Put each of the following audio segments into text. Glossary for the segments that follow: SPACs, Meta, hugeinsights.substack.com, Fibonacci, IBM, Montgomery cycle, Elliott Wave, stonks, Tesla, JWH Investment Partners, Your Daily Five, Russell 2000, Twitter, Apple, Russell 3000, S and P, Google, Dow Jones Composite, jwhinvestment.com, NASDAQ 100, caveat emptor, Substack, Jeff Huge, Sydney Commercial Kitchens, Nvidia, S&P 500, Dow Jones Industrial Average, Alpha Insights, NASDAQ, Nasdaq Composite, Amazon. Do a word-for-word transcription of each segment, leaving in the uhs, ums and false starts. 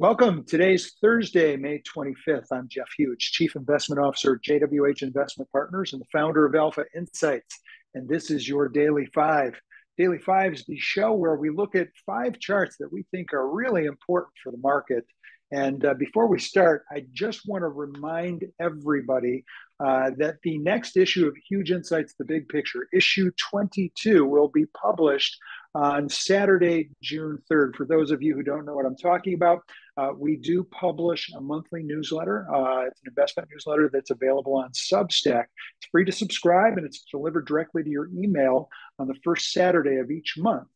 Welcome. Today's Thursday, May twenty-fifth. I'm Jeff Huge, Chief Investment Officer at J W H Investment Partners and the founder of Alpha Insights. And this is Your Daily Five. Daily Five is the show where we look at five charts that we think are really important for the market. And uh, before we start, I just want to remind everybody uh, that the next issue of Huge Insights, The Big Picture, issue twenty-two, will be published on Saturday, June third. For those of you who don't know what I'm talking about, uh, we do publish a monthly newsletter. Uh, it's an investment newsletter that's available on Substack. It's free to subscribe, and it's delivered directly to your email on the first Saturday of each month.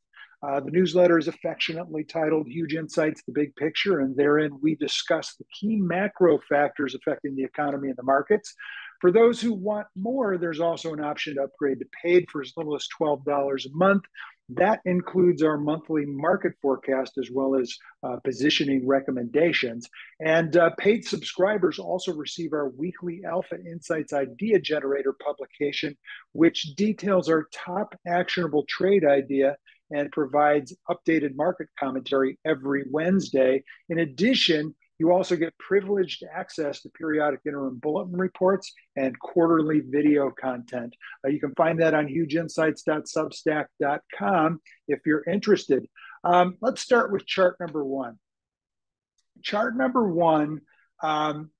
Uh, the newsletter is affectionately titled Huge Insights, The Big Picture, and therein we discuss the key macro factors affecting the economy and the markets. For those who want more, there's also an option to upgrade to paid for as little as twelve dollars a month. That includes our monthly market forecast as well as uh, positioning recommendations. And uh, paid subscribers also receive our weekly Alpha Insights Idea Generator publication, which details our top actionable trade idea and provides updated market commentary every Wednesday. In addition, you also get privileged access to periodic interim bulletin reports and quarterly video content. Uh, you can find that on huge insights dot substack dot com if you're interested. Um, let's start with chart number one. Chart number one um,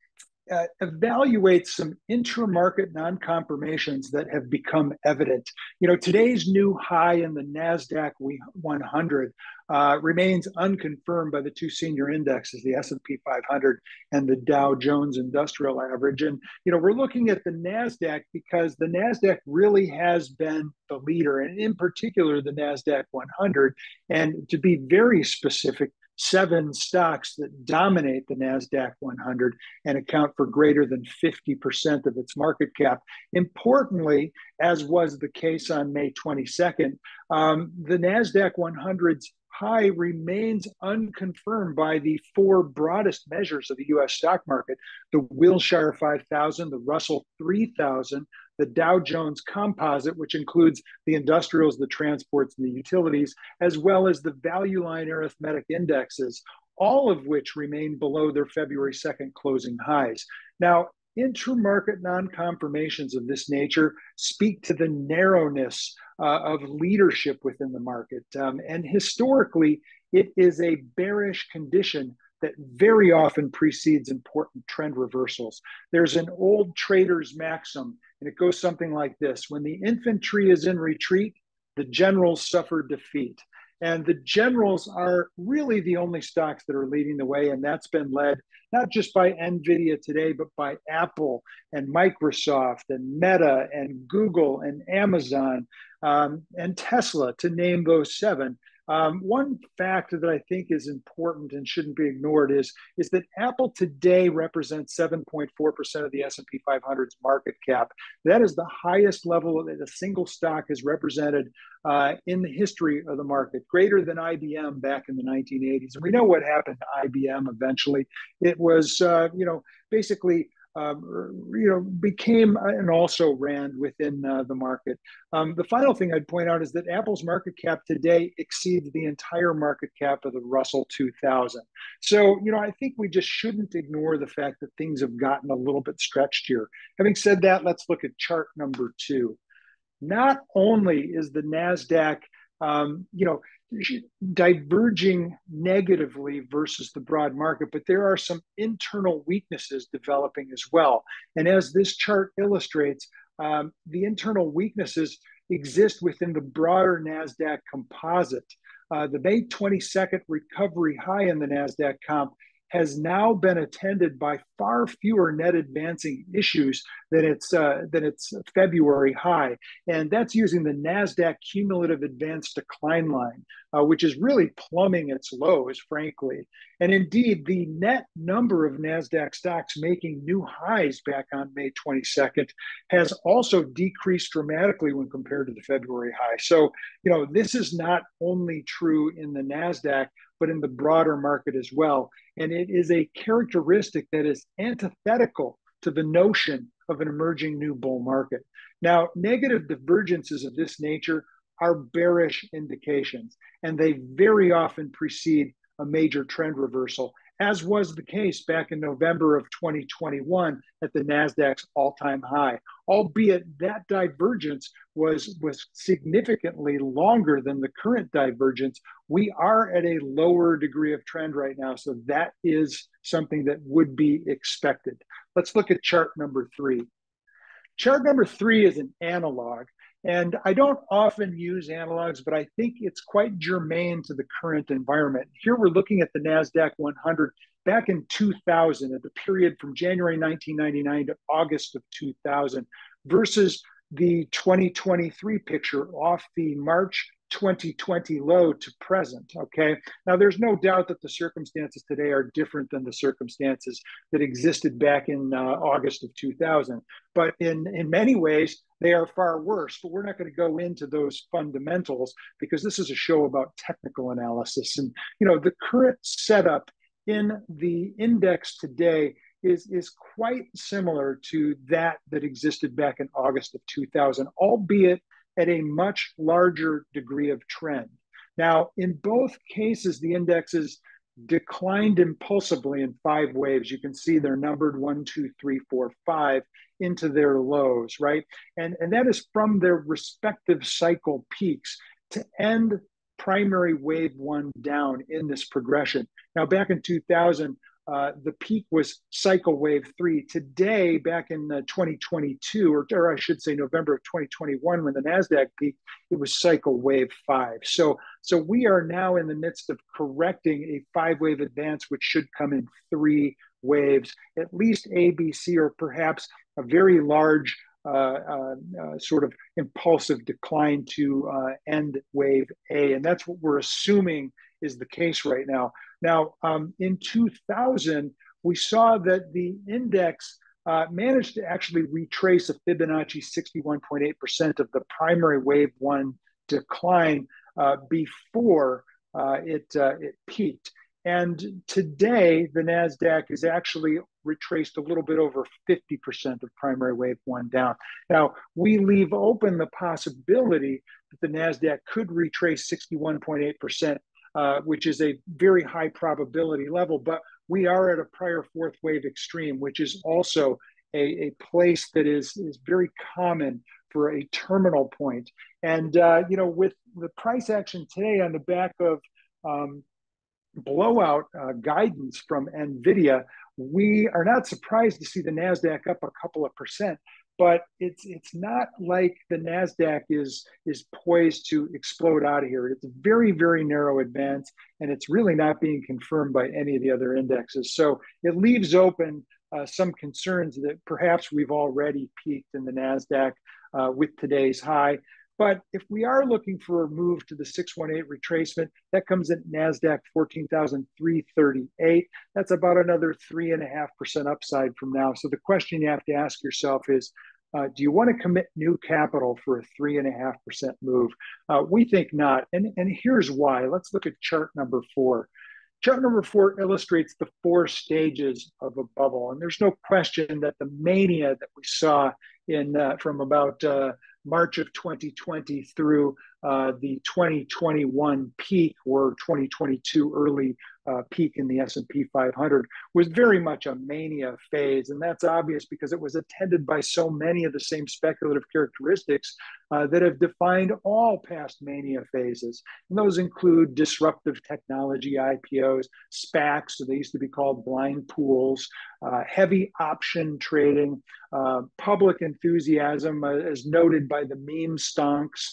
uh, evaluates some intramarket non-confirmations that have become evident. You know, today's new high in the NASDAQ one hundred Uh, remains unconfirmed by the two senior indexes, the S and P five hundred and the Dow Jones Industrial Average. And, you know, we're looking at the NASDAQ because the NASDAQ really has been the leader, and in particular, the NASDAQ one hundred. And to be very specific, seven stocks that dominate the NASDAQ one hundred and account for greater than fifty percent of its market cap. Importantly, as was the case on May twenty-second, um, the NASDAQ one hundred's high remains unconfirmed by the four broadest measures of the U S stock market: the Wilshire five thousand, the Russell three thousand, the Dow Jones Composite, which includes the industrials, the transports, and the utilities, as well as the value line arithmetic indexes, all of which remain below their February second closing highs. Now, intramarket non-confirmations of this nature speak to the narrowness uh, of leadership within the market. Um, and historically, it is a bearish condition that very often precedes important trend reversals. There's an old trader's maxim, and it goes something like this: when the infantry is in retreat, the generals suffer defeat. And the generals are really the only stocks that are leading the way, and that's been led not just by Nvidia today, but by Apple and Microsoft and Meta and Google and Amazon um, and Tesla, to name those seven. Um, one factor that I think is important and shouldn't be ignored is, is that Apple today represents seven point four percent of the S and P five hundred's market cap. That is the highest level that a single stock has represented uh, in the history of the market, greater than I B M back in the nineteen eighties. And we know what happened to I B M eventually. It was, uh, you know, basically Um, you know, became an also-ran within uh, the market. Um, the final thing I'd point out is that Apple's market cap today exceeds the entire market cap of the Russell two thousand. So, you know, I think we just shouldn't ignore the fact that things have gotten a little bit stretched here. Having said that, let's look at chart number two. Not only is the NASDAQ, um, you know, diverging negatively versus the broad market, but there are some internal weaknesses developing as well. And as this chart illustrates, um, the internal weaknesses exist within the broader NASDAQ composite. Uh, the May twenty-second recovery high in the NASDAQ comp has now been attended by far fewer net advancing issues than its uh, than its February high. And that's using the NASDAQ cumulative advanced decline line, uh, which is really plumbing its lows, frankly. And indeed, the net number of NASDAQ stocks making new highs back on May twenty-second has also decreased dramatically when compared to the February high. So, you know, this is not only true in the NASDAQ, but in the broader market as well. And it is a characteristic that is antithetical to the notion of an emerging new bull market. Now, negative divergences of this nature are bearish indications, and they very often precede a major trend reversal, as was the case back in November of twenty twenty-one at the NASDAQ's all-time high, albeit that divergence was, was significantly longer than the current divergence. We are at a lower degree of trend right now, so that is something that would be expected. Let's look at chart number three. Chart number three is an analog, and I don't often use analogs, but I think it's quite germane to the current environment. Here we're looking at the NASDAQ one hundred back in two thousand, at the period from January nineteen ninety-nine to August of two thousand, versus the twenty twenty-three picture off the March twenty twenty low to present, okay? Now, there's no doubt that the circumstances today are different than the circumstances that existed back in uh, August of two thousand. But in, in many ways, they are far worse, but we're not going to go into those fundamentals because this is a show about technical analysis. And, you know, the current setup in the index today is, is quite similar to that that existed back in August of two thousand, albeit at a much larger degree of trend. Now, in both cases, the indexes declined impulsively in five waves. You can see they're numbered one, two, three, four, five into their lows, right? And, and that is from their respective cycle peaks to end primary wave one down in this progression. Now, back in two thousand, Uh, the peak was cycle wave three. Today, back in uh, twenty twenty-two, or, or I should say November of twenty twenty-one, when the NASDAQ peaked, it was cycle wave five. So, so we are now in the midst of correcting a five-wave advance, which should come in three waves, at least A, B, C, or perhaps a very large uh, uh, uh, sort of impulsive decline to uh, end wave A. And that's what we're assuming is the case right now. Now, um, in two thousand, we saw that the index uh, managed to actually retrace a Fibonacci sixty-one point eight percent of the primary wave one decline uh, before uh, it, uh, it peaked. And today, the NASDAQ is actually retraced a little bit over fifty percent of primary wave one down. Now, we leave open the possibility that the NASDAQ could retrace sixty-one point eight percent. Uh, which is a very high probability level, but we are at a prior fourth wave extreme, which is also a, a place that is, is very common for a terminal point. And, uh, you know, with the price action today on the back of um, blowout uh, guidance from Nvidia, we are not surprised to see the NASDAQ up a couple of percent. But it's it's not like the NASDAQ is, is poised to explode out of here. It's a very, very narrow advance, and it's really not being confirmed by any of the other indexes. So it leaves open uh, some concerns that perhaps we've already peaked in the NASDAQ uh, with today's high. But if we are looking for a move to the six one eight retracement, that comes at NASDAQ fourteen thousand three hundred thirty-eight. That's about another three point five percent upside from now. So the question you have to ask yourself is, Uh, do you want to commit new capital for a three and a half percent move? Uh, we think not. And, and here's why. Let's look at chart number four. Chart number four illustrates the four stages of a bubble. And there's no question that the mania that we saw in uh, from about uh, March of twenty twenty through uh, the twenty twenty-one peak or twenty twenty-two early uh, peak in the S and P five hundred was very much a mania phase. And that's obvious because it was attended by so many of the same speculative characteristics uh, that have defined all past mania phases. And those include disruptive technology I P Os, SPACs, so they used to be called blind pools, uh, heavy option trading, uh, public enthusiasm, uh, as noted by the meme stonks,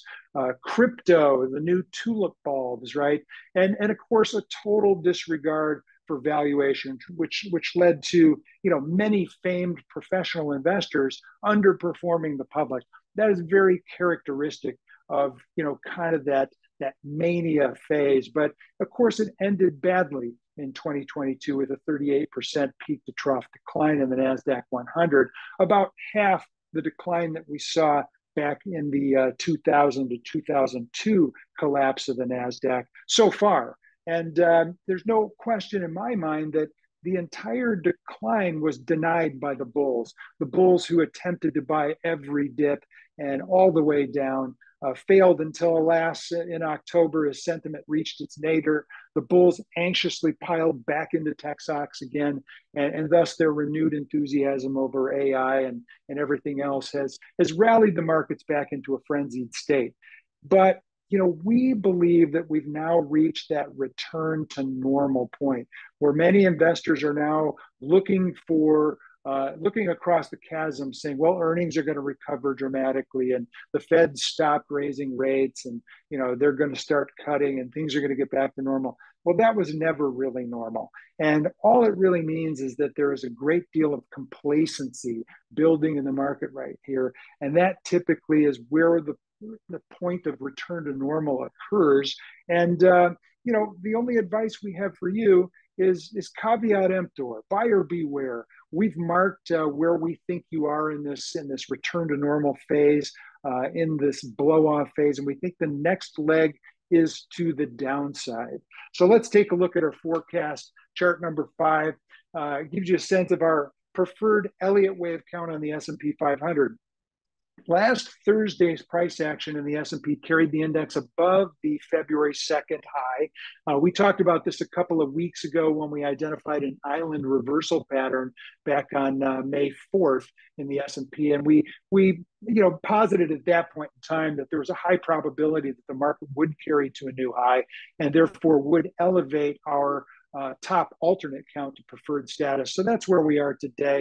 Uh, crypto, the new tulip bulbs, right? And, and of course, a total disregard for valuation, which, which led to, you know, many famed professional investors underperforming the public. That is very characteristic of, you know, kind of that, that mania phase. But of course, it ended badly in twenty twenty-two with a thirty-eight percent peak to trough decline in the NASDAQ one hundred, about half the decline that we saw back in the uh, two thousand to two thousand two collapse of the NASDAQ so far. And um, there's no question in my mind that the entire decline was denied by the bulls, the bulls who attempted to buy every dip and all the way down uh, failed until alas, in October, as sentiment reached its nadir. The bulls anxiously piled back into tech stocks again, and, and thus their renewed enthusiasm over A I and, and everything else has, has rallied the markets back into a frenzied state. But you know, we believe that we've now reached that return to normal point where many investors are now looking for Uh, looking across the chasm saying, well, earnings are going to recover dramatically and the Fed stopped raising rates and, you know, they're going to start cutting and things are going to get back to normal. Well, that was never really normal. And all it really means is that there is a great deal of complacency building in the market right here. And that typically is where the, the point of return to normal occurs. And, uh, you know, the only advice we have for you is, is caveat emptor, buyer beware. We've marked uh, where we think you are in this in this return to normal phase, uh, in this blow off phase, and we think the next leg is to the downside. So let's take a look at our forecast. Chart number five uh, gives you a sense of our preferred Elliott wave count on the S and P five hundred. Last Thursday's price action in the S and P carried the index above the February second high. Uh, we talked about this a couple of weeks ago when we identified an island reversal pattern back on uh, May fourth in the S and P, and we we you know posited at that point in time that there was a high probability that the market would carry to a new high and therefore would elevate our Uh, top alternate count to preferred status. So that's where we are today.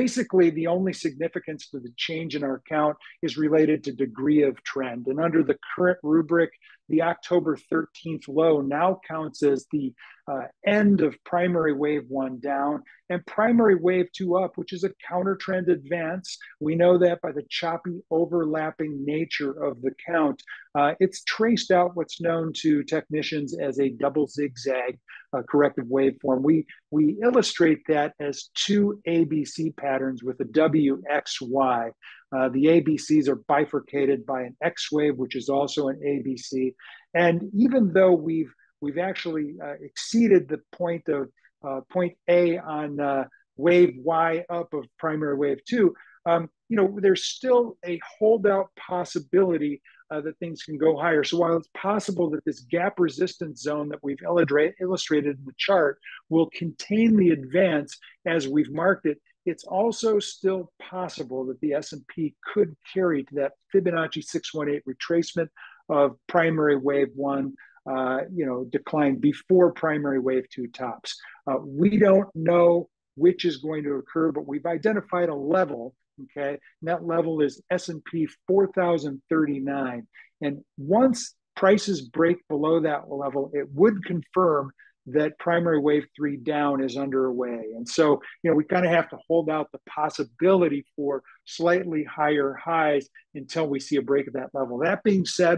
Basically, the only significance to the change in our count is related to degree of trend. And under the current rubric, the October thirteenth low now counts as the uh, end of primary wave one down and primary wave two up, which is a counter trend advance. We know that by the choppy overlapping nature of the count. Uh, it's traced out what's known to technicians as a double zigzag uh, corrective waveform. We, we illustrate that as two A B C patterns with a W X Y. Uh, the A B Cs are bifurcated by an X wave, which is also an A B C. And even though we've we've actually uh, exceeded the point of uh, point A on uh, wave Y up of primary wave two, um, you know, there's still a holdout possibility uh, that things can go higher. So while it's possible that this gap resistance zone that we've illustrated in the chart will contain the advance as we've marked it, it's also still possible that the S and P could carry to that Fibonacci six one eight retracement of primary wave one, uh, you know, decline before primary wave two tops. Uh, we don't know which is going to occur, but we've identified a level, okay? And that level is S and P four thousand thirty-nine. And once prices break below that level, it would confirm that primary wave three down is underway. And so, you know, we kind of have to hold out the possibility for slightly higher highs until we see a break of that level. That being said,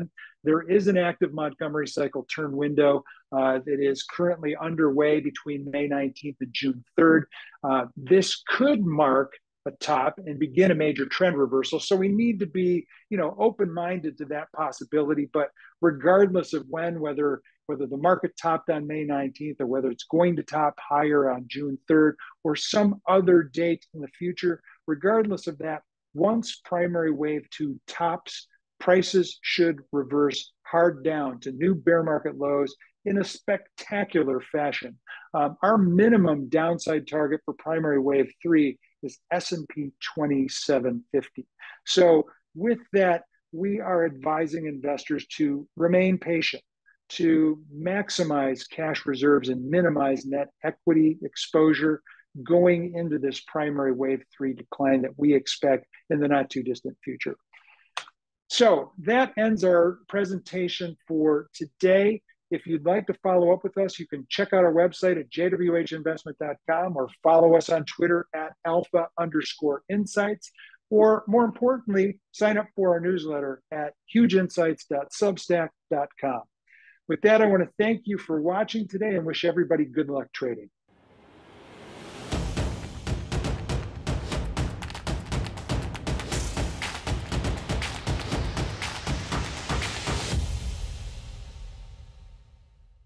there is an active Montgomery cycle turn window uh, that is currently underway between May nineteenth and June third. Uh, this could mark a top and begin a major trend reversal. So we need to be, you know, open-minded to that possibility. But regardless of when, whether whether the market topped on May nineteenth or whether it's going to top higher on June third or some other date in the future, regardless of that, once primary wave two tops, prices should reverse hard down to new bear market lows in a spectacular fashion. Um, our minimum downside target for primary wave three is S and P twenty-seven fifty. So with that, we are advising investors to remain patient, to maximize cash reserves and minimize net equity exposure going into this primary wave three decline that we expect in the not too distant future. So that ends our presentation for today. If you'd like to follow up with us, you can check out our website at j w h investment dot com or follow us on Twitter at alpha underscore insights, or more importantly, sign up for our newsletter at huge insights dot substack dot com. With that, I want to thank you for watching today and wish everybody good luck trading.